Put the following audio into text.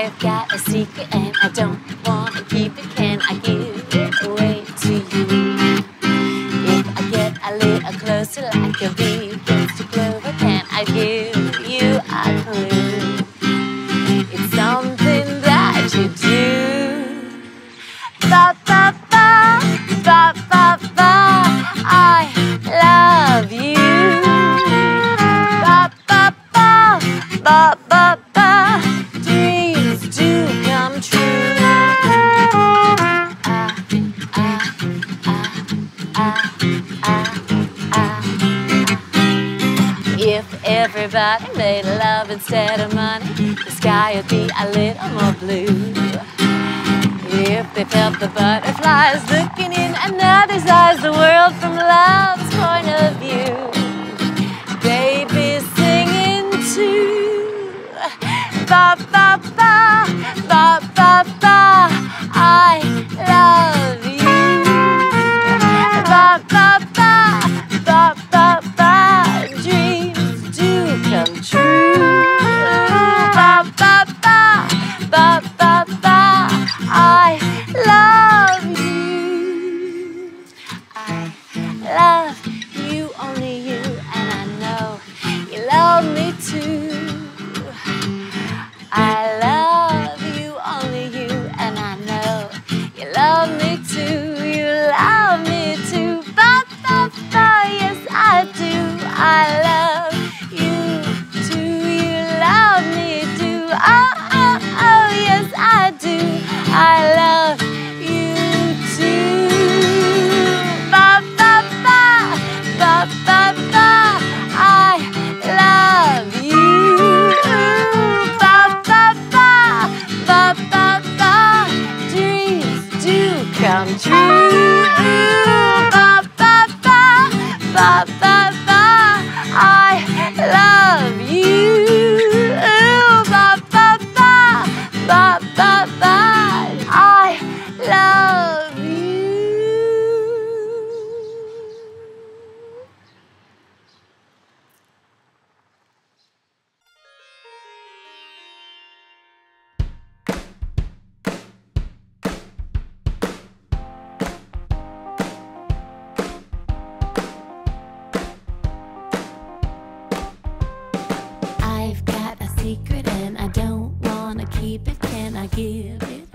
I've got a secret and I don't want to keep it. Can I give it away to you? If I get a little closer like a bee gets to clover, can I give you a clue? It's something that you do. Ba ba ba, ba ba ba, I love you. Ba ba ba, ba ba ba, dreams do come true. If everybody made love instead of money, the sky would be a little more blue. If they felt the butterflies looking in another's eyes, the world from love's point of view, they'd be singing too. Ba ba ba, ba ba ba, I love you. Ba ba ba, ba ba ba, dreams do come true. Ba ba ba, ba ba ba, I love you. I love you, only you, and I know you love me too. I love you, only you, and I know you love me too. You love me too. Ba-ba-ba, yes I do. I love you too. You love me too. Oh, oh, oh, yes I do. I love you too. Ba-ba-ba, ba-ba-ba, I love you. Ba-ba-ba, ba-ba-ba, dreams do come true. Ba-ba-ba, ba-ba-ba, I love you. Ba-ba-ba, ba-ba-ba, I love you. I've got a secret and I don't wanna keep it. Can I give it